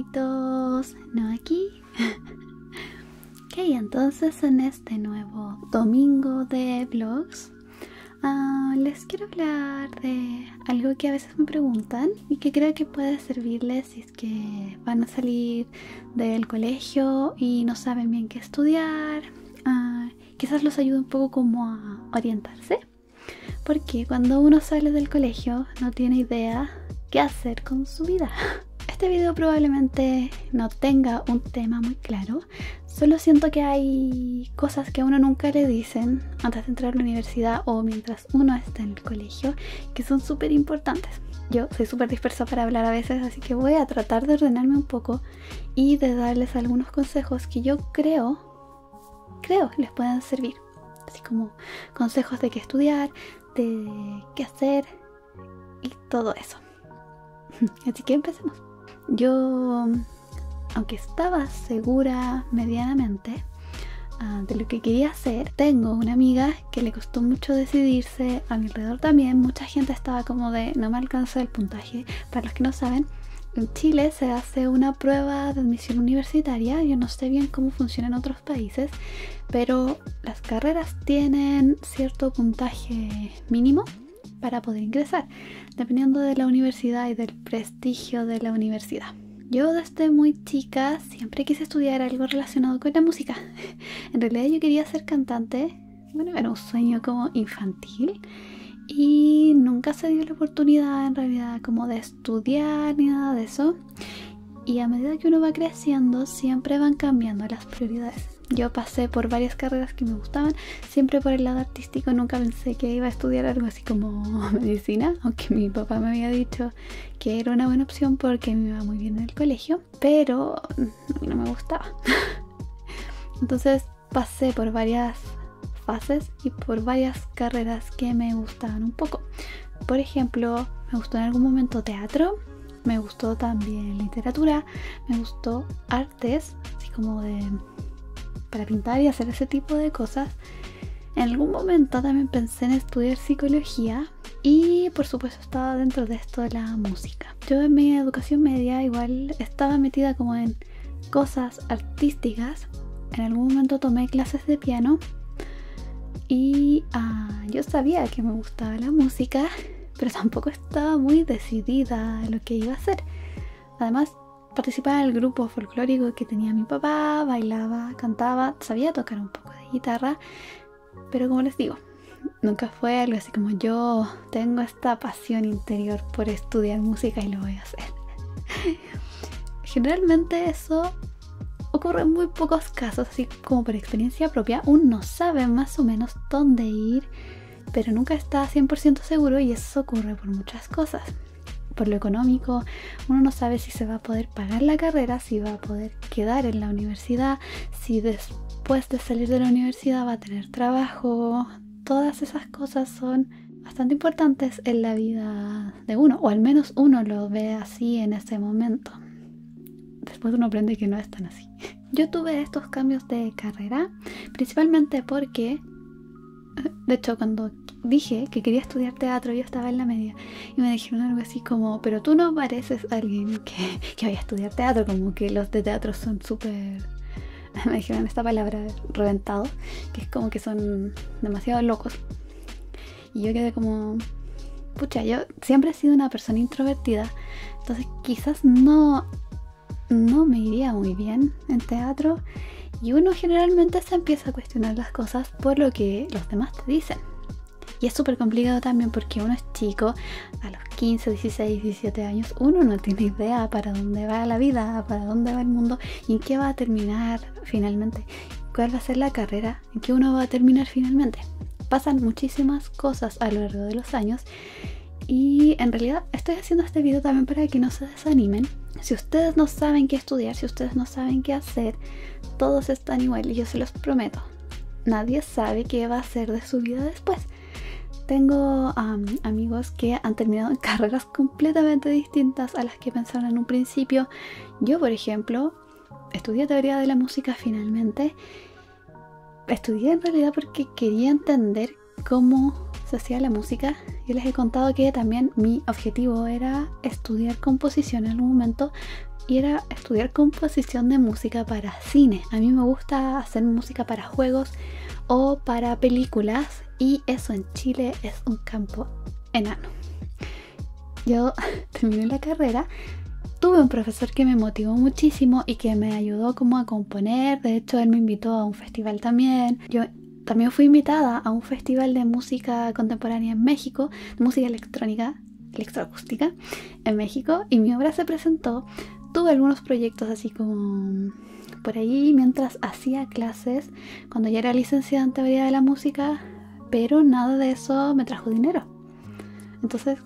deditos, no aquí. Ok, entonces en este nuevo domingo de vlogs les quiero hablar de algo que a veces me preguntan y que creo que puede servirles si es que van a salir del colegio y no saben bien qué estudiar. Quizás los ayude un poco como a orientarse, porque cuando uno sale del colegio no tiene idea qué hacer con su vida. Este video probablemente no tenga un tema muy claro, solo siento que hay cosas que a uno nunca le dicen antes de entrar a la universidad o mientras uno está en el colegio que son súper importantes. Yo soy súper dispersa para hablar a veces, así que voy a tratar de ordenarme un poco y de darles algunos consejos que yo creo les puedan servir, así como consejos de qué estudiar, de qué hacer y todo eso. Así que empecemos. Yo, aunque estaba segura medianamente de lo que quería hacer, tengo una amiga que le costó mucho decidirse. A mi alrededor también mucha gente estaba como de no me alcanza el puntaje. Para los que no saben, en Chile se hace una prueba de admisión universitaria. Yo no sé bien cómo funciona en otros países, pero las carreras tienen cierto puntaje mínimo para poder ingresar, dependiendo de la universidad y del prestigio de la universidad. Yo desde muy chica siempre quise estudiar algo relacionado con la música. En realidad yo quería ser cantante, bueno, era un sueño como infantil y nunca se dio la oportunidad en realidad como de estudiar ni nada de eso. Y a medida que uno va creciendo siempre van cambiando las prioridades. Yo pasé por varias carreras que me gustaban, siempre por el lado artístico, nunca pensé que iba a estudiar algo así como medicina, aunque mi papá me había dicho que era una buena opción porque me iba muy bien en el colegio, pero a mí no me gustaba. Entonces pasé por varias fases y por varias carreras que me gustaban un poco. Por ejemplo, me gustó en algún momento teatro, me gustó también literatura, me gustó artes, así como de para pintar y hacer ese tipo de cosas. En algún momento también pensé en estudiar psicología y por supuesto estaba dentro de esto de la música. Yo en mi educación media igual estaba metida como en cosas artísticas. En algún momento tomé clases de piano y yo sabía que me gustaba la música, pero tampoco estaba muy decidida a lo que iba a hacer. Además, participaba en el grupo folclórico que tenía mi papá, bailaba, cantaba, sabía tocar un poco de guitarra, pero como les digo, nunca fue algo así como yo tengo esta pasión interior por estudiar música y lo voy a hacer. Generalmente eso ocurre en muy pocos casos, así como por experiencia propia, uno sabe más o menos dónde ir, pero nunca está 100% seguro y eso ocurre por muchas cosas. Por lo económico, uno no sabe si se va a poder pagar la carrera, si va a poder quedar en la universidad, si después de salir de la universidad va a tener trabajo. Todas esas cosas son bastante importantes en la vida de uno, o al menos uno lo ve así en ese momento. Después uno aprende que no es tan así. Yo tuve estos cambios de carrera principalmente porque, de hecho, cuando dije que quería estudiar teatro, yo estaba en la media y me dijeron algo así como, pero tú no pareces alguien que vaya a estudiar teatro, como que los de teatro son súper, me dijeron esta palabra, reventado, que es como que son demasiado locos. Y yo quedé como, pucha, yo siempre he sido una persona introvertida, entonces quizás no me iría muy bien en teatro. Y uno generalmente se empieza a cuestionar las cosas por lo que los demás te dicen. Y es súper complicado también porque uno es chico, a los 15, 16, 17 años, uno no tiene idea para dónde va la vida, para dónde va el mundo y en qué va a terminar finalmente, cuál va a ser la carrera, en qué uno va a terminar finalmente. Pasan muchísimas cosas a lo largo de los años y en realidad estoy haciendo este video también para que no se desanimen. Si ustedes no saben qué estudiar, si ustedes no saben qué hacer, todos están iguales, yo se los prometo. Nadie sabe qué va a hacer de su vida después. Tengo amigos que han terminado en carreras completamente distintas a las que pensaron en un principio. Yo, por ejemplo, estudié teoría de la música finalmente. Estudié en realidad porque quería entender cómo se hacía la música. Yo les he contado que también mi objetivo era estudiar composición en algún momento y era estudiar composición de música para cine. A mí me gusta hacer música para juegos o para películas, y eso en Chile es un campo enano. Yo terminé la carrera, tuve un profesor que me motivó muchísimo y que me ayudó como a componer. De hecho, él me invitó a un festival también. Yo también fui invitada a un festival de música contemporánea en México, música electrónica, electroacústica en México, y mi obra se presentó. Tuve algunos proyectos así como por allí mientras hacía clases cuando ya era licenciada en teoría de la música, pero nada de eso me trajo dinero. Entonces,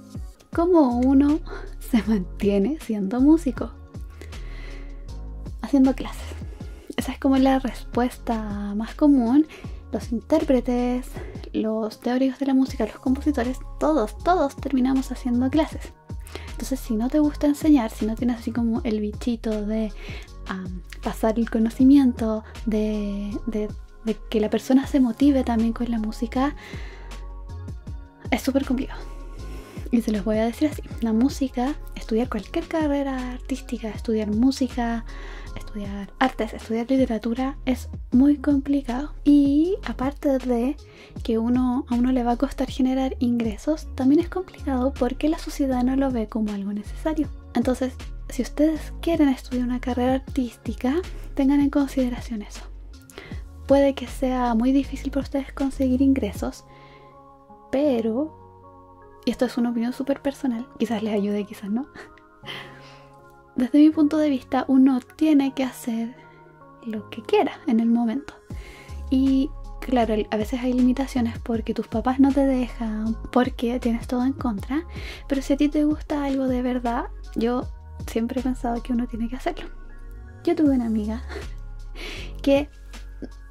¿cómo uno se mantiene siendo músico? Haciendo clases. Esa es como la respuesta más común. Los intérpretes, los teóricos de la música, los compositores, todos terminamos haciendo clases. Entonces, si no te gusta enseñar, si no tienes así como el bichito de pasar el conocimiento, de que la persona se motive también con la música, es súper complicado. Y se los voy a decir así: la música, estudiar cualquier carrera artística, estudiar música, estudiar artes, estudiar literatura, es muy complicado. Y aparte de que a uno le va a costar generar ingresos, también es complicado porque la sociedad no lo ve como algo necesario. Entonces, si ustedes quieren estudiar una carrera artística, tengan en consideración eso. Puede que sea muy difícil para ustedes conseguir ingresos, pero, y esto es una opinión súper personal, quizás les ayude, quizás no. Desde mi punto de vista, uno tiene que hacer lo que quiera en el momento. Y claro, a veces hay limitaciones porque tus papás no te dejan, porque tienes todo en contra, pero si a ti te gusta algo de verdad, yo siempre he pensado que uno tiene que hacerlo. Yo tuve una amiga que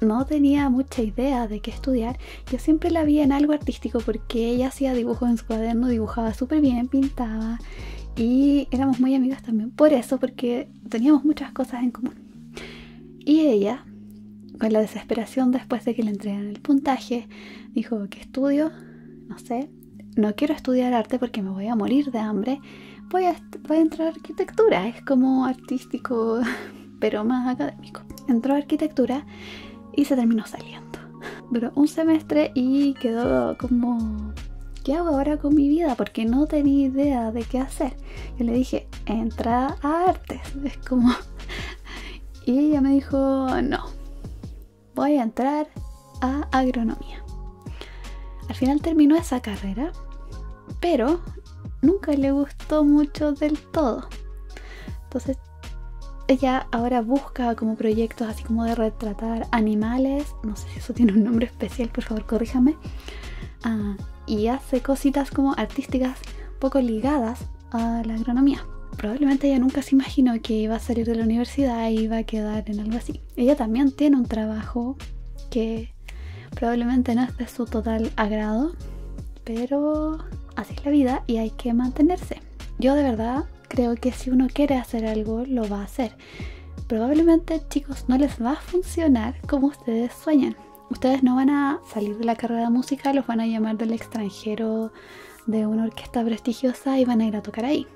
no tenía mucha idea de qué estudiar. Yo siempre la vi en algo artístico porque ella hacía dibujos en su cuaderno, dibujaba súper bien, pintaba, y éramos muy amigas también por eso, porque teníamos muchas cosas en común. Y ella, con la desesperación después de que le entregaran el puntaje, dijo: ¿qué estudio? No sé, no quiero estudiar arte porque me voy a morir de hambre. Voy a entrar a arquitectura, es como artístico pero más académico. Entró a arquitectura y se terminó saliendo. Duró un semestre y quedó como: ¿qué hago ahora con mi vida? Porque no tenía idea de qué hacer. Yo le dije: entra a artes. Es como... Y ella me dijo: no, voy a entrar a agronomía. Al final terminó esa carrera, pero nunca le gustó mucho del todo. Entonces, ella ahora busca como proyectos así como de retratar animales, no sé si eso tiene un nombre especial, por favor corríjame, y hace cositas como artísticas un poco ligadas a la agronomía. Probablemente ella nunca se imaginó que iba a salir de la universidad y iba a quedar en algo así. Ella también tiene un trabajo que probablemente no es de su total agrado, pero así es la vida y hay que mantenerse. Yo de verdad creo que si uno quiere hacer algo, lo va a hacer. Probablemente, chicos, no les va a funcionar como ustedes sueñan. Ustedes no van a salir de la carrera de música, los van a llamar del extranjero de una orquesta prestigiosa y van a ir a tocar ahí.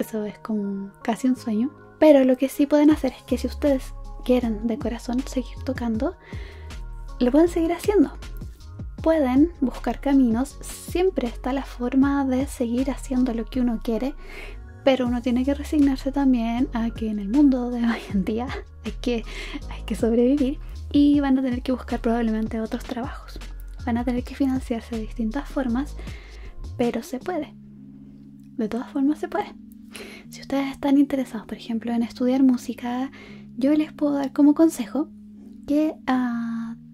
Eso es como casi un sueño. Pero lo que sí pueden hacer es que si ustedes quieren de corazón seguir tocando, lo pueden seguir haciendo. Pueden buscar caminos, siempre está la forma de seguir haciendo lo que uno quiere, pero uno tiene que resignarse también a que en el mundo de hoy en día hay que sobrevivir, y van a tener que buscar probablemente otros trabajos. Van a tener que financiarse de distintas formas, pero se puede. De todas formas se puede. Si ustedes están interesados, por ejemplo, en estudiar música, yo les puedo dar como consejo que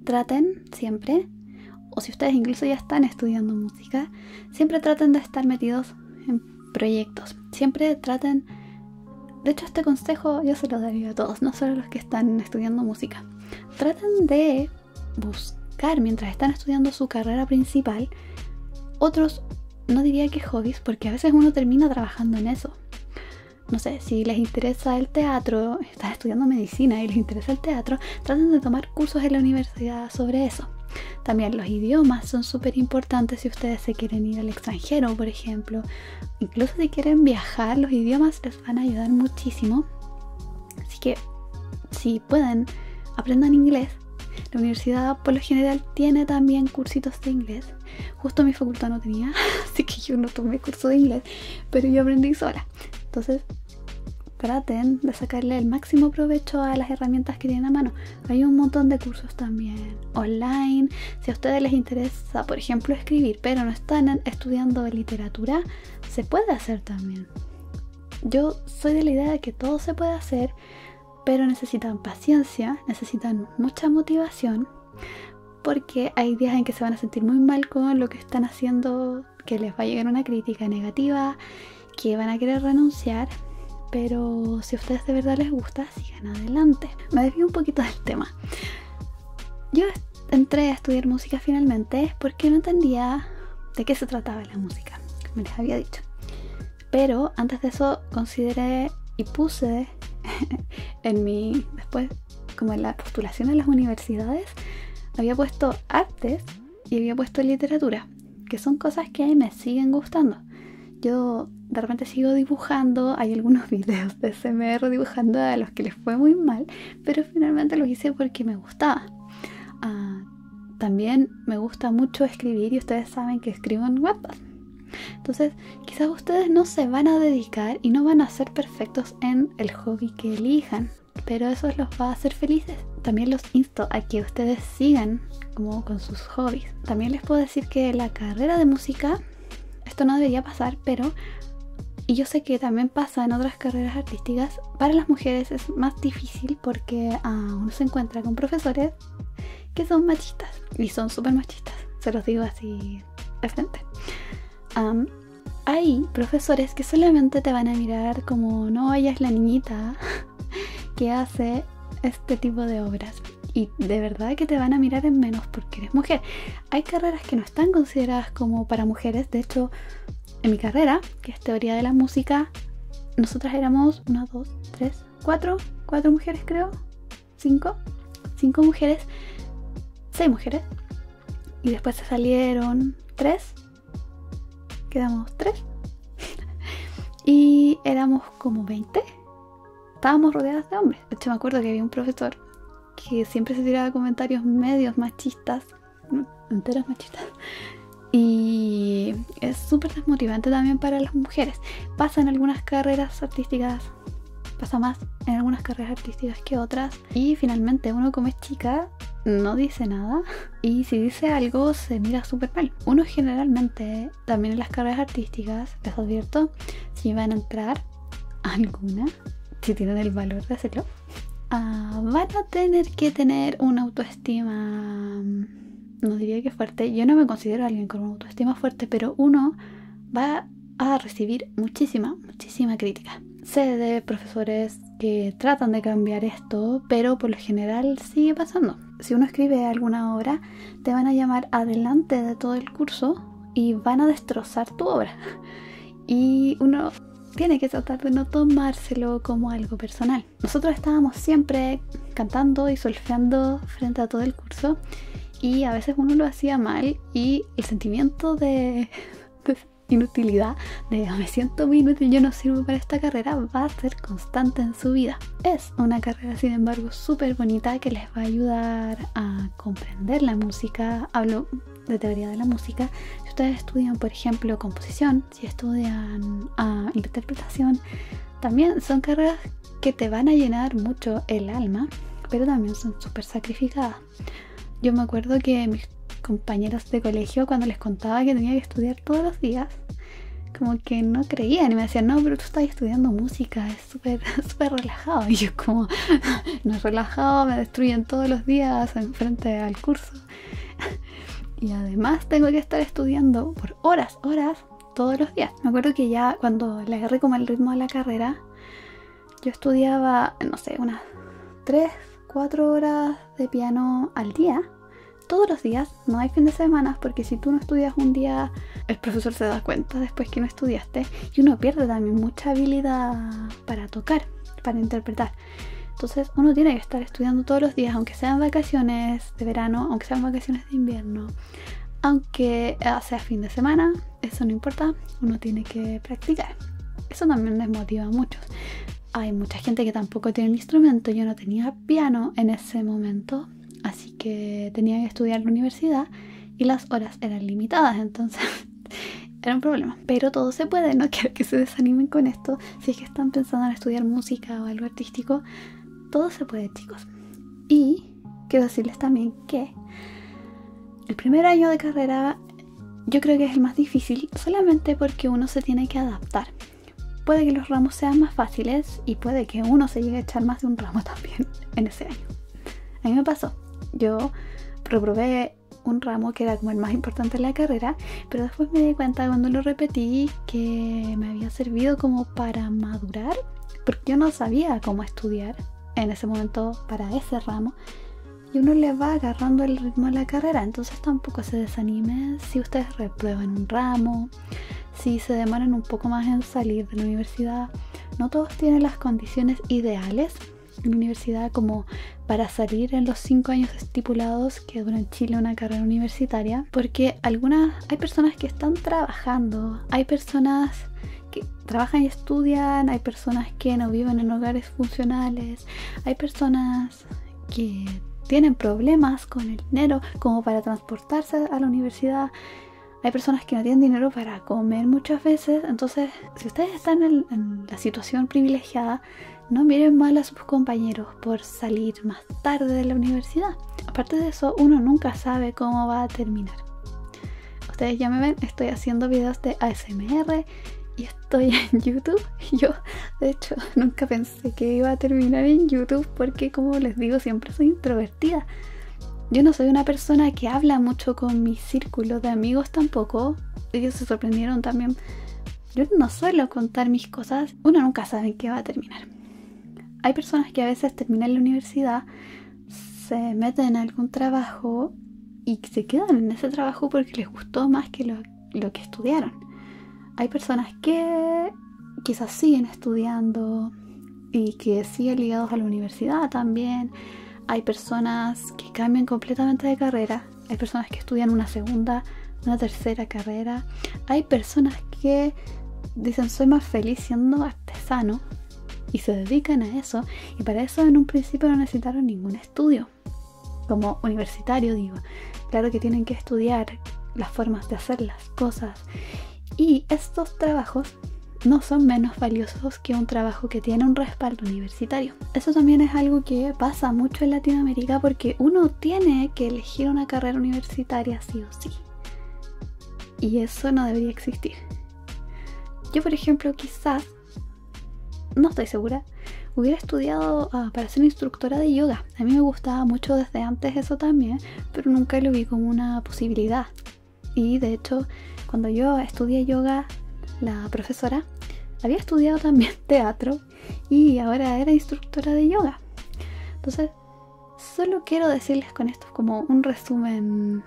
traten siempre, o si ustedes incluso ya están estudiando música, siempre traten de estar metidos en proyectos, siempre traten. De hecho, este consejo yo se lo daría a todos, no solo a los que están estudiando música. Traten de buscar, mientras están estudiando su carrera principal, otros, no diría que hobbies, porque a veces uno termina trabajando en eso. No sé, si les interesa el teatro, están estudiando medicina y les interesa el teatro, traten de tomar cursos en la universidad sobre eso. También los idiomas son súper importantes si ustedes se quieren ir al extranjero, por ejemplo. Incluso si quieren viajar, los idiomas les van a ayudar muchísimo. que si pueden, aprendan inglés. La universidad por lo general tiene también cursitos de inglés. Justo mi facultad no tenía, así que yo no tomé curso de inglés, pero yo aprendí sola. Entonces, traten de sacarle el máximo provecho a las herramientas que tienen a mano. Hay un montón de cursos también online. Si a ustedes les interesa, por ejemplo, escribir, pero no están estudiando literatura, se puede hacer también. Yo soy de la idea de que todo se puede hacer, pero necesitan paciencia, necesitan mucha motivación, porque hay días en que se van a sentir muy mal con lo que están haciendo, que les va a llegar una crítica negativa, que van a querer renunciar. Pero si a ustedes de verdad les gusta, sigan adelante. Me desvío un poquito del tema. Yo entré a estudiar música finalmente porque no entendía de qué se trataba la música, como les había dicho. Pero antes de eso consideré y puse en mi, después, como en la postulación a las universidades, había puesto artes y había puesto literatura, que son cosas que me siguen gustando. Yo de repente sigo dibujando, hay algunos videos de SMR dibujando a los que les fue muy mal, pero finalmente los hice porque me gustaba. También me gusta mucho escribir y ustedes saben que escribo en Wattpad. Entonces, quizás ustedes no se van a dedicar y no van a ser perfectos en el hobby que elijan, pero eso los va a hacer felices. También los insto a que ustedes sigan como con sus hobbies. También les puedo decir que la carrera de música, esto no debería pasar, pero, y yo sé que también pasa en otras carreras artísticas, para las mujeres es más difícil porque uno se encuentra con profesores que son machistas, y son súper machistas, se los digo así de frente. Hay profesores que solamente te van a mirar como, no, ella es la niñita que hace este tipo de obras. Y de verdad que te van a mirar en menos porque eres mujer. Hay carreras que no están consideradas como para mujeres. De hecho, en mi carrera, que es teoría de la música, nosotras éramos 4 mujeres creo, 5 mujeres, 6 mujeres. Y después se salieron 3, quedamos 3. Y éramos como 20. Estábamos rodeadas de hombres. De hecho, me acuerdo que había un profesor que siempre se tiraba comentarios medios machistas, enteros machistas, y es súper desmotivante también para las mujeres. Pasa en algunas carreras artísticas, pasa más en algunas carreras artísticas que otras, y finalmente uno como es chica no dice nada, y si dice algo se mira súper mal. Uno generalmente, también en las carreras artísticas, les advierto, si van a entrar a alguna, si tienen el valor de hacerlo, van a tener que tener una autoestima, no diría que fuerte, yo no me considero alguien con una autoestima fuerte, pero uno va a recibir muchísima crítica. Sé de profesores que tratan de cambiar esto, pero por lo general sigue pasando. Si uno escribe alguna obra, te van a llamar adelante de todo el curso y van a destrozar tu obra. Y uno tiene que tratar de no tomárselo como algo personal. Nosotros estábamos siempre cantando y solfeando frente a todo el curso, y a veces uno lo hacía mal y el sentimiento de inutilidad, de me siento muy inútil, yo no sirvo para esta carrera, va a ser constante en su vida. Es una carrera sin embargo súper bonita que les va a ayudar a comprender la música. Hablo de teoría de la música. Si ustedes estudian, por ejemplo, composición, si estudian interpretación, también son carreras que te van a llenar mucho el alma, pero también son súper sacrificadas. Yo me acuerdo que mis compañeros de colegio, cuando les contaba que tenía que estudiar todos los días, como que no creían y me decían, no, pero tú estás estudiando música, es súper relajado. Y yo como, no es relajado, me destruyen todos los días enfrente al curso. Y además tengo que estar estudiando por horas, todos los días. Me acuerdo que ya cuando le agarré como el ritmo a la carrera, yo estudiaba, no sé, unas 3-4 horas de piano al día. Todos los días, no hay fin de semana, porque si tú no estudias un día, el profesor se da cuenta después que no estudiaste. Y uno pierde también mucha habilidad para tocar, para interpretar. Entonces uno tiene que estar estudiando todos los días, aunque sean vacaciones de verano, aunque sean vacaciones de invierno, aunque sea fin de semana, eso no importa, uno tiene que practicar. Eso también les motiva a muchos. hay mucha gente que tampoco tiene un instrumento. Yo no tenía piano en ese momento, así que tenía que estudiar en la universidad y las horas eran limitadas, entonces era un problema. Pero todo se puede, no quiero que se desanimen con esto. Si es que están pensando en estudiar música o algo artístico, todo se puede, chicos. Y quiero decirles también que el primer año de carrera yo creo que es el más difícil, solamente porque uno se tiene que adaptar. Puede que los ramos sean más fáciles y puede que uno se llegue a echar más de un ramo también en ese año. A mí me pasó. Yo reprobé un ramo que era como el más importante de la carrera, pero después me di cuenta cuando lo repetí que me había servido como para madurar, porque yo no sabía cómo estudiar en ese momento para ese ramo. Y uno le va agarrando el ritmo a la carrera, entonces tampoco se desanimen si ustedes reprueban un ramo, si se demoran un poco más en salir de la universidad. No todos tienen las condiciones ideales en la universidad como para salir en los 5 años estipulados que dura en Chile una carrera universitaria, porque hay personas que están trabajando, hay personas que trabajan y estudian, hay personas que no viven en hogares funcionales, hay personas que tienen problemas con el dinero como para transportarse a la universidad. Hay personas que no tienen dinero para comer muchas veces. Entonces, si ustedes están en la situación privilegiada, no miren mal a sus compañeros por salir más tarde de la universidad. Aparte de eso, uno nunca sabe cómo va a terminar. Ustedes ya me ven, estoy haciendo videos de ASMR y estoy en YouTube. Yo, de hecho, nunca pensé que iba a terminar en YouTube porque, como les digo, siempre soy introvertida. Yo no soy una persona que habla mucho con mi círculo de amigos tampoco. Ellos se sorprendieron también. Yo no suelo contar mis cosas. Uno nunca sabe en qué va a terminar. Hay personas que a veces terminan la universidad, se meten en algún trabajo y se quedan en ese trabajo porque les gustó más que lo que estudiaron. Hay personas que quizás siguen estudiando y que siguen ligados a la universidad también. Hay personas que cambian completamente de carrera, hay personas que estudian una segunda, una tercera carrera, hay personas que dicen soy más feliz siendo artesano y se dedican a eso, y para eso en un principio no necesitaron ningún estudio, como universitario digo. Claro que tienen que estudiar las formas de hacer las cosas y estos trabajos no son menos valiosos que un trabajo que tiene un respaldo universitario. Eso también es algo que pasa mucho en Latinoamérica porque uno tiene que elegir una carrera universitaria sí o sí. Y eso no debería existir. Yo, por ejemplo, quizás, no estoy segura, hubiera estudiado para ser instructora de yoga. A mí me gustaba mucho desde antes eso también, pero nunca lo vi como una posibilidad. Y de hecho, cuando yo estudié yoga, la profesora había estudiado también teatro y ahora era instructora de yoga. Entonces, solo quiero decirles con esto como un resumen.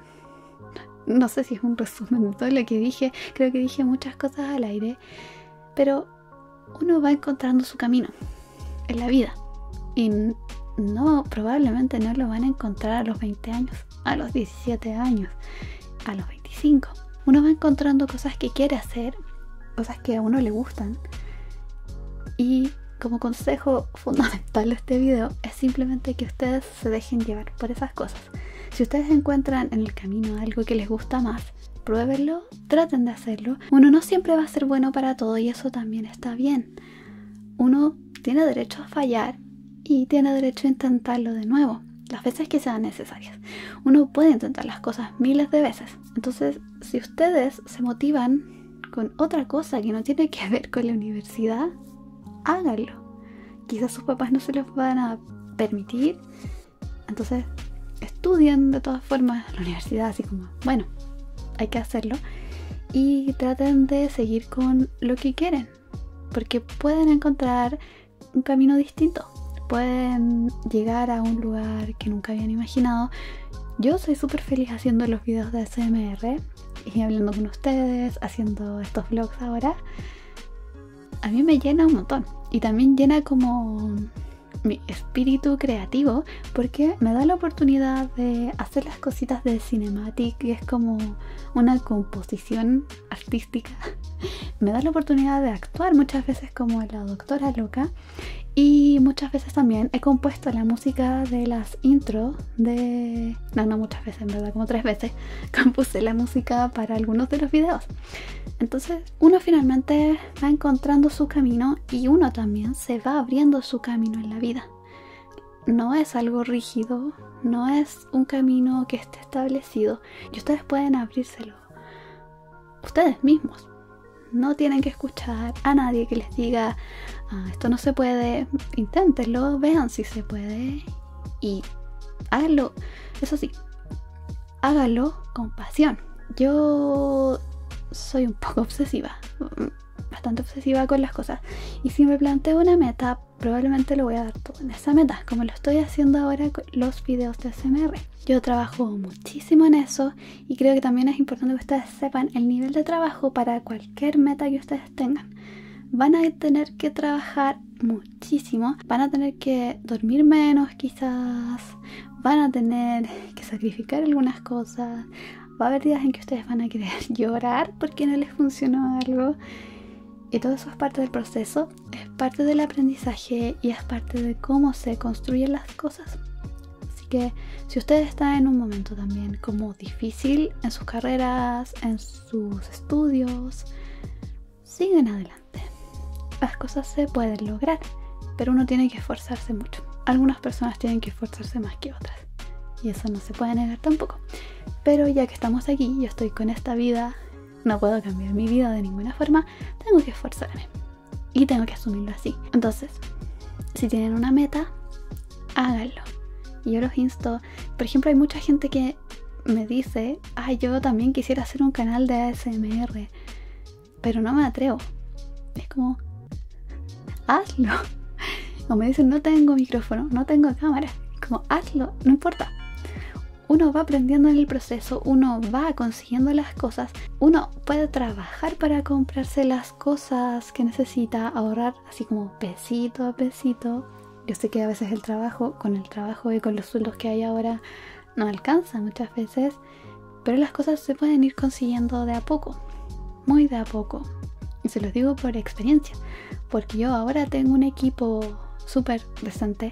No sé si es un resumen de todo lo que dije. Creo que dije muchas cosas al aire. Pero uno va encontrando su camino en la vida. Y no, probablemente no lo van a encontrar a los 20 años, a los 17 años, a los 25. Uno va encontrando cosas que quiere hacer, cosas que a uno le gustan. Y como consejo fundamental de este video es simplemente que ustedes se dejen llevar por esas cosas. Si ustedes encuentran en el camino algo que les gusta más, pruébenlo, traten de hacerlo. Uno no siempre va a ser bueno para todo y eso también está bien. Uno tiene derecho a fallar y tiene derecho a intentarlo de nuevo las veces que sean necesarias. Uno puede intentar las cosas miles de veces. Entonces, si ustedes se motivan con otra cosa que no tiene que ver con la universidad, háganlo. Quizás sus papás no se los van a permitir, entonces estudien de todas formas la universidad, así como, bueno, hay que hacerlo, y traten de seguir con lo que quieren, porque pueden encontrar un camino distinto, pueden llegar a un lugar que nunca habían imaginado. Yo soy súper feliz haciendo los videos de ASMR y hablando con ustedes, haciendo estos vlogs ahora. A mí me llena un montón y también llena como mi espíritu creativo, porque me da la oportunidad de hacer las cositas de Cinematic, que es como una composición artística. Me da la oportunidad de actuar muchas veces como la doctora loca, y muchas veces también he compuesto la música de las intros de... no muchas veces, en verdad, como 3 veces compuse la música para algunos de los videos. Entonces uno finalmente va encontrando su camino, y uno también se va abriendo su camino en la vida. No es algo rígido, no es un camino que esté establecido, y ustedes pueden abrírselo ustedes mismos. No tienen que escuchar a nadie que les diga esto no se puede, inténtenlo, vean si se puede y háganlo. Eso sí, háganlo con pasión. Yo soy un poco obsesiva, bastante obsesiva con las cosas, y si me planteo una meta, probablemente lo voy a dar todo en esa meta, como lo estoy haciendo ahora con los videos de ASMR. Yo trabajo muchísimo en eso, y creo que también es importante que ustedes sepan el nivel de trabajo para cualquier meta que ustedes tengan. Van a tener que trabajar muchísimo, van a tener que dormir menos quizás, van a tener que sacrificar algunas cosas, va a haber días en que ustedes van a querer llorar porque no les funcionó algo. Y todo eso es parte del proceso, es parte del aprendizaje y es parte de cómo se construyen las cosas. Así que si ustedes están en un momento también como difícil en sus carreras, en sus estudios, sigan adelante. Las cosas se pueden lograr, pero uno tiene que esforzarse mucho. Algunas personas tienen que esforzarse más que otras, y eso no se puede negar tampoco. Pero ya que estamos aquí, yo estoy con esta vida, no puedo cambiar mi vida de ninguna forma, tengo que esforzarme y tengo que asumirlo así. Entonces, si tienen una meta, háganlo. Y yo los insto, por ejemplo, hay mucha gente que me dice, ay, yo también quisiera hacer un canal de ASMR, pero no me atrevo. Es como, hazlo. O me dicen, no tengo micrófono, no tengo cámara. Como, hazlo, no importa. Uno va aprendiendo en el proceso, uno va consiguiendo las cosas, uno puede trabajar para comprarse las cosas que necesita, ahorrar así como pesito a pesito. Yo sé que a veces el trabajo y con los sueldos que hay ahora no alcanza muchas veces, pero las cosas se pueden ir consiguiendo de a poco, muy de a poco. Y se los digo por experiencia, porque yo ahora tengo un equipo súper decente,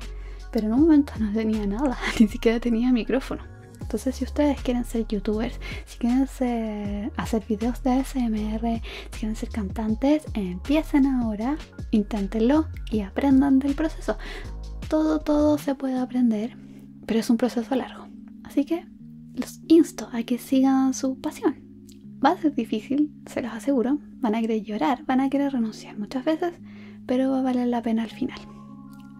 pero en un momento no tenía nada, ni siquiera tenía micrófono. Entonces, si ustedes quieren ser youtubers, si quieren hacer videos de ASMR, si quieren ser cantantes, empiecen ahora, inténtenlo y aprendan del proceso. Todo se puede aprender, pero es un proceso largo. Así que los insto a que sigan su pasión. Va a ser difícil, se los aseguro. Van a querer llorar, van a querer renunciar muchas veces, pero va a valer la pena al final.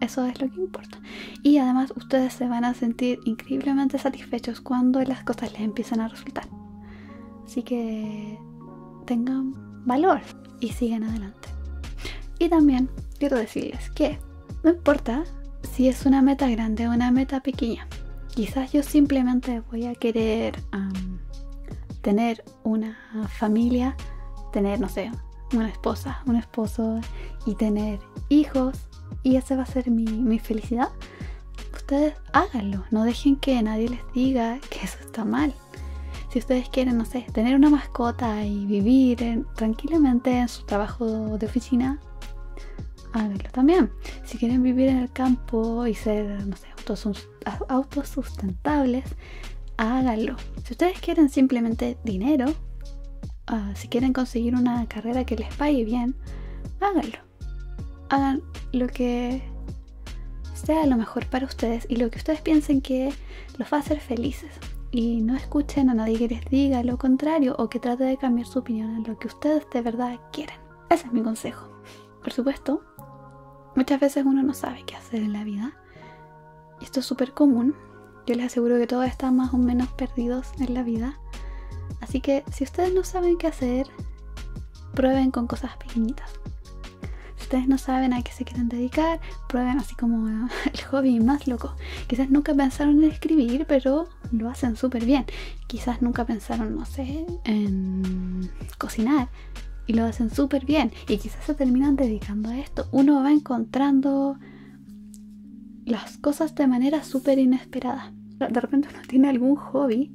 Eso es lo que importa. Y además ustedes se van a sentir increíblemente satisfechos cuando las cosas les empiezan a resultar. Así que tengan valor y sigan adelante. Y también quiero decirles que no importa si es una meta grande o una meta pequeña. Quizás yo simplemente voy a querer tener una familia, tener, no sé, una esposa, un esposo y tener hijos. Y esa va a ser mi felicidad. Ustedes háganlo, no dejen que nadie les diga que eso está mal. Si ustedes quieren, no sé, tener una mascota y vivir tranquilamente en su trabajo de oficina, háganlo también. Si quieren vivir en el campo y ser, no sé, autosustentables, háganlo. Si ustedes quieren simplemente dinero, si quieren conseguir una carrera que les pague bien, háganlo. Hagan lo que sea lo mejor para ustedes y lo que ustedes piensen que los va a hacer felices, y no escuchen a nadie que les diga lo contrario o que trate de cambiar su opinión en lo que ustedes de verdad quieren. Ese es mi consejo. Por supuesto, muchas veces uno no sabe qué hacer en la vida, y esto es súper común. Yo les aseguro que todos están más o menos perdidos en la vida, así que si ustedes no saben qué hacer, prueben con cosas pequeñitas. Ustedes no saben a qué se quieren dedicar, prueben así como el hobby más loco. Quizás nunca pensaron en escribir, pero lo hacen súper bien. Quizás nunca pensaron, no sé, en cocinar, y lo hacen súper bien. Y quizás se terminan dedicando a esto. Uno va encontrando las cosas de manera súper inesperada. De repente uno tiene algún hobby,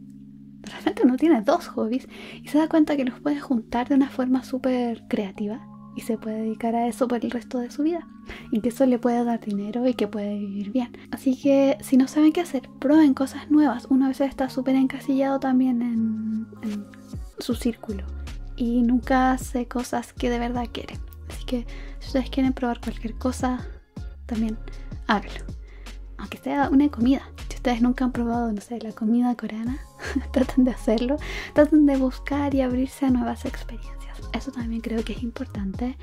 de repente uno tiene dos hobbies y se da cuenta que los puede juntar de una forma súper creativa y se puede dedicar a eso por el resto de su vida, y que eso le puede dar dinero y que puede vivir bien. Así que si no saben qué hacer, prueben cosas nuevas. Uno a veces está súper encasillado también en su círculo y nunca hace cosas que de verdad quieren. Así que si ustedes quieren probar cualquier cosa, también háganlo, aunque sea una comida. Si ustedes nunca han probado, no sé, la comida coreana, traten de hacerlo, traten de buscar y abrirse a nuevas experiencias. Eso también creo que es importante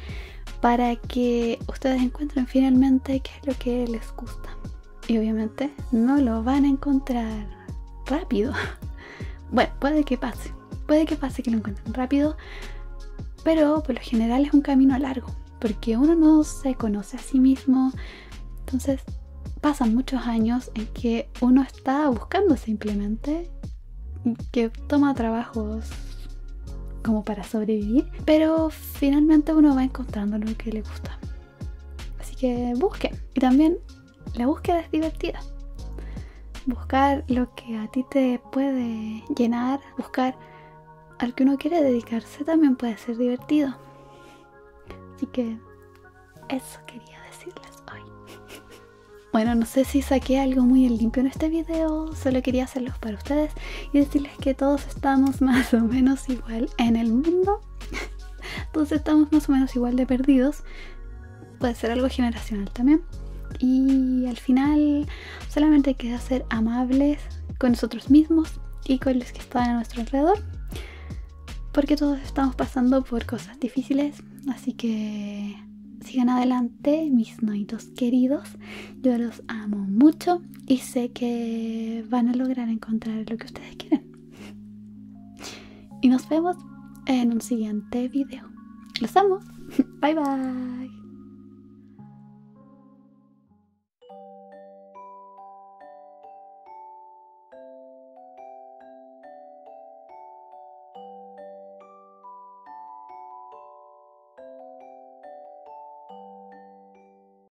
para que ustedes encuentren finalmente qué es lo que les gusta. Y obviamente no lo van a encontrar rápido. Bueno, puede que pase que lo encuentren rápido, pero por lo general es un camino largo, porque uno no se conoce a sí mismo. Entonces pasan muchos años en que uno está buscando simplemente, que toma trabajos como para sobrevivir, pero finalmente uno va encontrando lo que le gusta. Así que busquen. Y también la búsqueda es divertida. Buscar lo que a ti te puede llenar, buscar al que uno quiere dedicarse también puede ser divertido. Así que eso quería decirles hoy. Bueno, no sé si saqué algo muy limpio en este video, solo quería hacerlos para ustedes y decirles que todos estamos más o menos igual en el mundo. Todos estamos más o menos igual de perdidos, puede ser algo generacional también. Y al final solamente queda ser amables con nosotros mismos y con los que están a nuestro alrededor, porque todos estamos pasando por cosas difíciles, así que sigan adelante, mis noitos queridos. Yo los amo mucho y sé que van a lograr encontrar lo que ustedes quieren. Y nos vemos en un siguiente video. Los amo. Bye bye.